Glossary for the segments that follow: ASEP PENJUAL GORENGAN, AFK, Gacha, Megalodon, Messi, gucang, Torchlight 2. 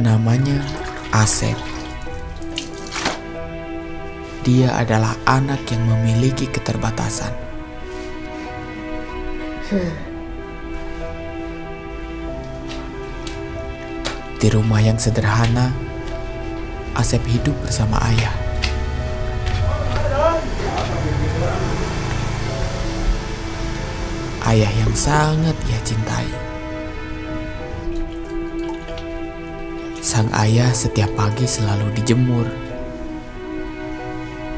Namanya ASEP. Dia adalah anak yang memiliki keterbatasan. Di rumah yang sederhana, ASEP hidup bersama ayah. Ayah yang sangat ia cintai. Sang ayah setiap pagi selalu dijemur.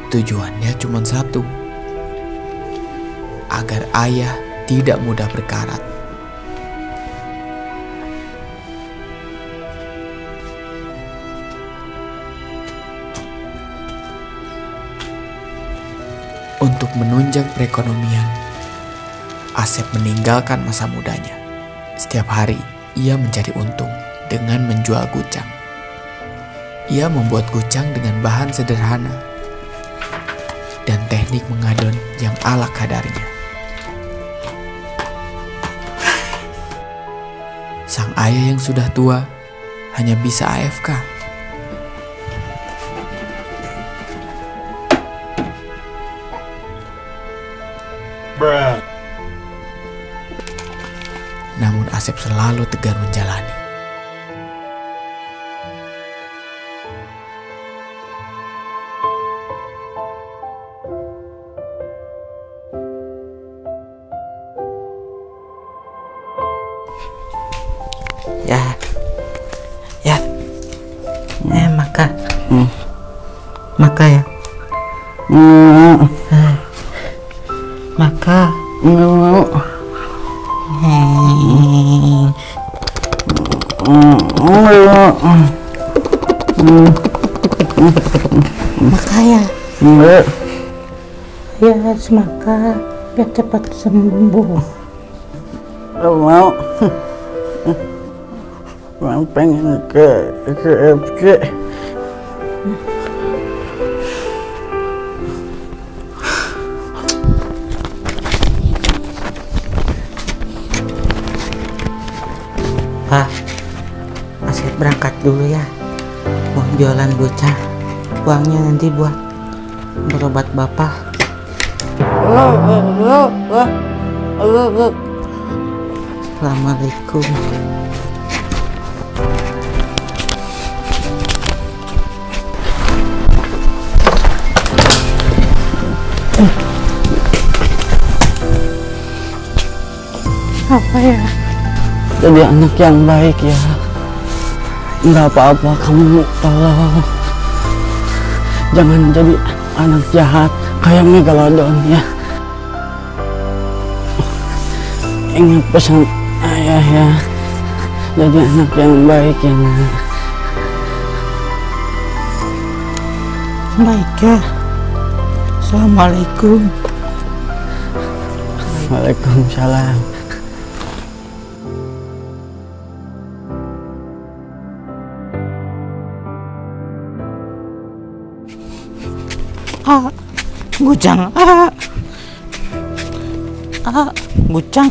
Tujuannya cuma satu, agar ayah tidak mudah berkarat. Untuk menunjang perekonomian, ASEP meninggalkan masa mudanya. Setiap hari ia mencari untung dengan menjual gucang. Ia membuat gucang dengan bahan sederhana dan teknik mengadon yang ala kadarnya. Sang ayah yang sudah tua hanya bisa AFK. Namun ASEP selalu tegar menjalani. Maka ya. Maka. Maka ya. Ya harus maka biar cepat sembuh. Mau pengen ke Pa, ASEP berangkat dulu ya. Mau jualan bocah. Uangnya nanti buat berobat bapak. Assalamualaikum. Apa ya? Jadi anak yang baik ya. Enggak apa-apa, kamu tolong jangan jadi anak jahat kayak Megalodon ya. Ingat pesan ayah ya, jadi anak yang baik ya. Baik ya. Assalamualaikum. Waalaikumsalam. Gucang. Gucang.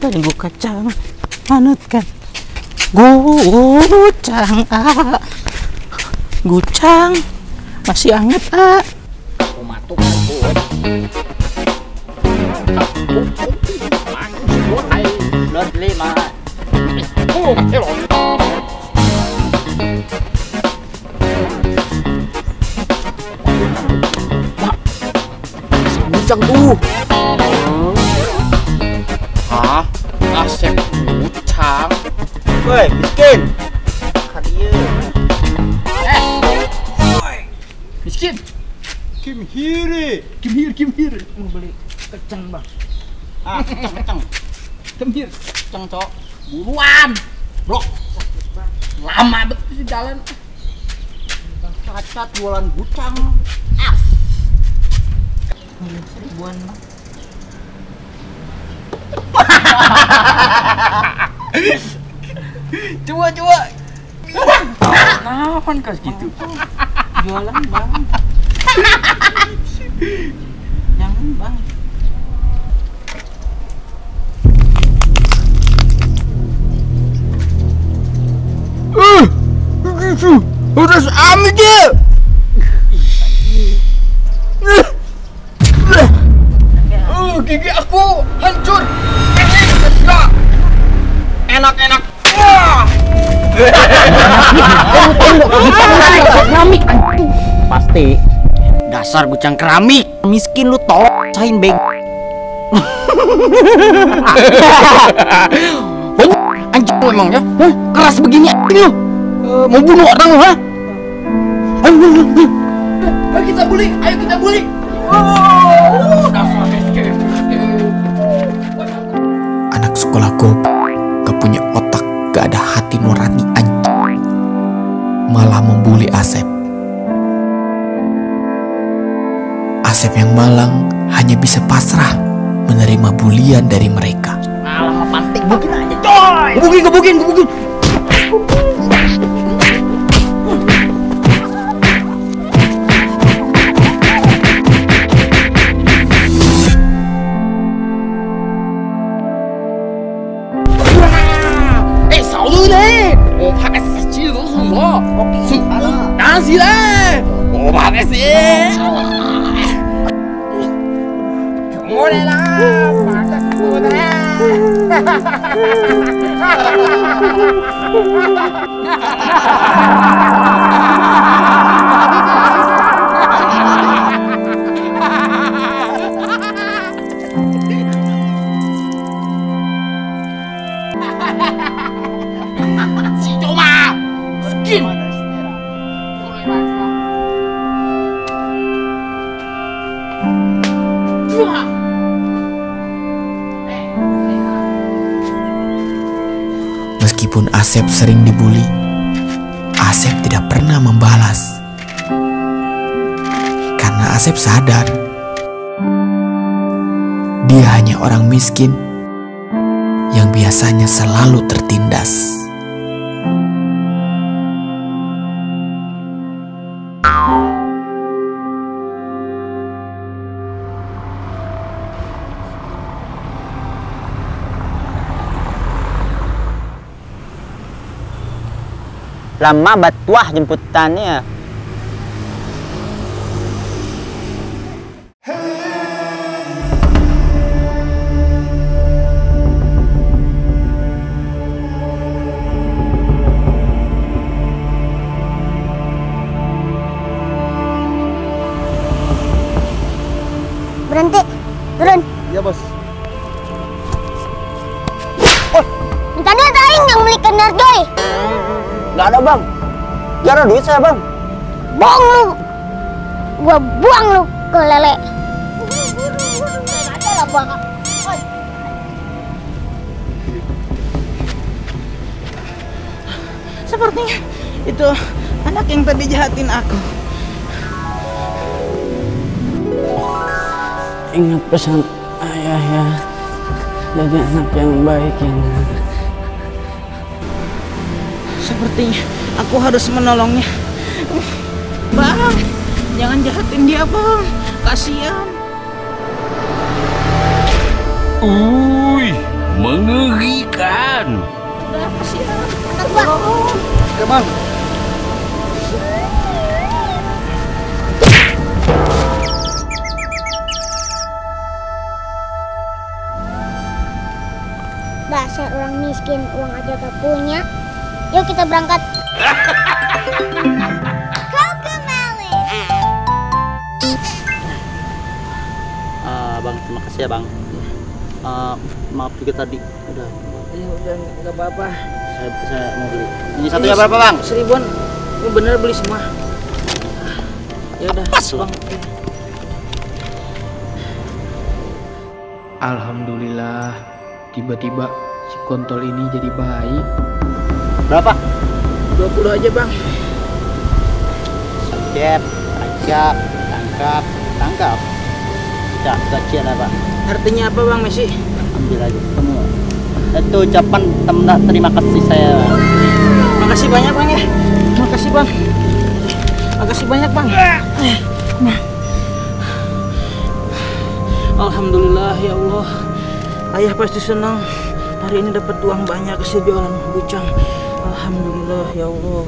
Tadi gua kacang manut kan. Gucang. Gucang. Masih hangat. Gucang tuh. Hah? ASEP gucang. Woi, miskin. Kadieu. Woi. Miskin. Kim here, kim here, kim here. Mau beli kacang, Bang. Ah, kacang. Kim here, kacang, Cok. Buruan. Blok. Lama betul di jalan. Cacat jualan gucang. Ah. Seribuan, Bang. Coba-coba. Kenapa kan gitu? Jualan, Bang. Jangan, Bang. itu harus ambil. Gigi aku hancur. Enak-enak. Keramik pasti. Dasar bucang keramik. Miskin lu tolong sain beg. Anjing lu emangnya? Keras begini anjing lu. Mau bunuh orang lu, ha? Ayo kita buli, ayo kita buli. Anak sekolah goblok, gak punya otak, gak ada hati nurani anjing. Malah membuli Asep. Asep yang malang hanya bisa pasrah menerima bulian dari mereka. Malah pantik bukin aja, coy. Gebukin. Meskipun Asep sering dibuli, Asep tidak pernah membalas. Karena Asep sadar, dia hanya orang miskin yang biasanya selalu tertindas. Lama batuah jemputannya. Berhenti, turun. Iya bos. Oh, minta duit aing yang beli kendar doi. Gak ada bang, gak ada duit saya bang. Bohong lu, gua buang lu ke lele. Gak ada lah bang. Sepertinya itu anak yang tadi jahatin aku. Ingat pesan ayah ya, jadi anak yang baik ya. Sepertinya aku harus menolongnya. Bang, jangan jahatin dia bang, kasihan. Uy, mengerikan. Udah kasihan, tolong. Oke bang. Dasar orang miskin, uang aja gak punya. Yuk kita berangkat. Kau kembali. Bang, terima kasih ya bang. Maaf juga tadi. Udah nggak apa-apa. Saya mau beli. Ini satunya berapa bang? 1000-an. Ini bener beli semua. Ya udah. Pas bang. Alhamdulillah. Tiba-tiba si kontol ini jadi baik. Berapa? 20 aja bang. Sejep, ajak, tangkap. Tidak, gaji ada bang. Artinya apa bang Messi? Ambil aja semua. Itu ucapan terima kasih saya. Makasih banyak bang ya. Makasih bang. Makasih banyak bang. Alhamdulillah ya Allah. Ayah pasti senang. Hari ini dapat uang banyak sejualan bucang. Alhamdulillah ya Allah.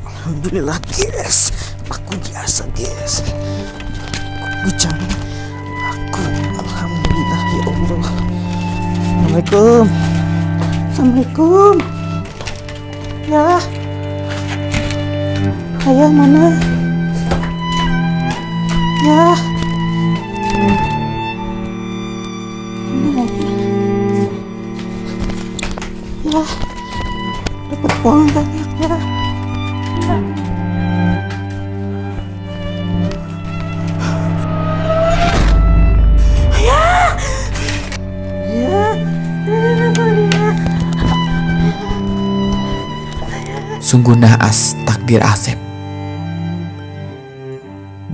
Alhamdulillah guys, aku biasa guys. Jangan aku, alhamdulillah ya Allah. Assalamualaikum, assalamualaikum. Ya, ayah mana? Ya, mana lagi? Ya, dapat uang banyak ya. Sungguh naas takdir ASEP.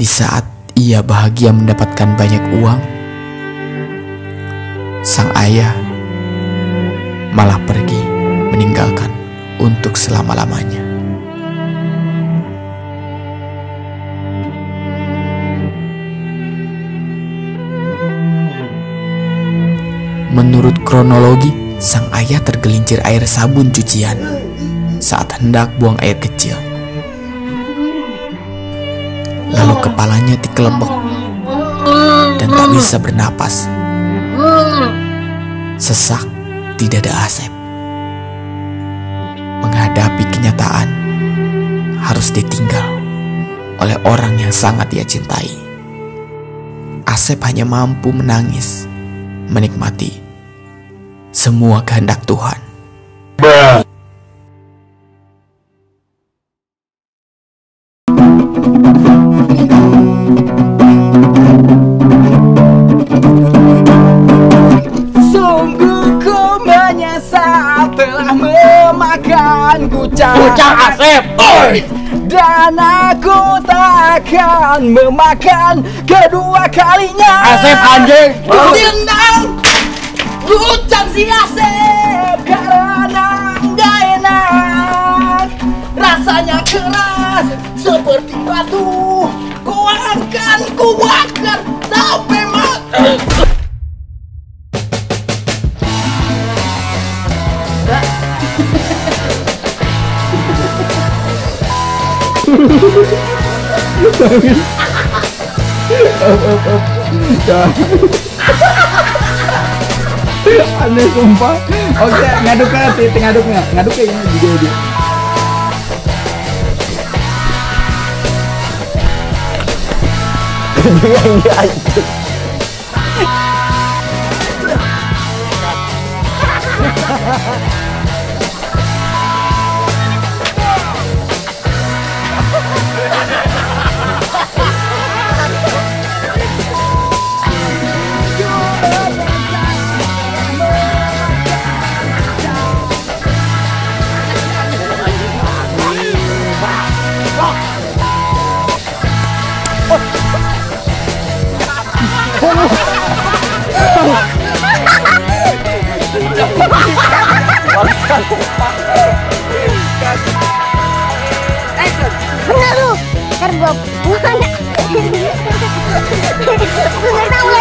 Di saat ia bahagia mendapatkan banyak uang, sang ayah malah pergi meninggalkan untuk selama-lamanya. Menurut kronologi, sang ayah tergelincir air sabun cucian saat hendak buang air kecil, lalu kepalanya dikelepek dan tak bisa bernapas. Sesak di dada ASEP menghadapi kenyataan harus ditinggal oleh orang yang sangat ia cintai. ASEP hanya mampu menangis, menikmati semua kehendak Tuhan. Bocah ASEP, dan aku takkan memakan kedua kalinya. ASEP anjing, tenang, ucap si ASEP karena nggak enak, rasanya keras seperti batu, ku akan ku bakar sampai mati. Aneh sumpah. Oke, ngaduk ke titik ngaduknya. Ngaduk ini juga. Bener lu, karena gue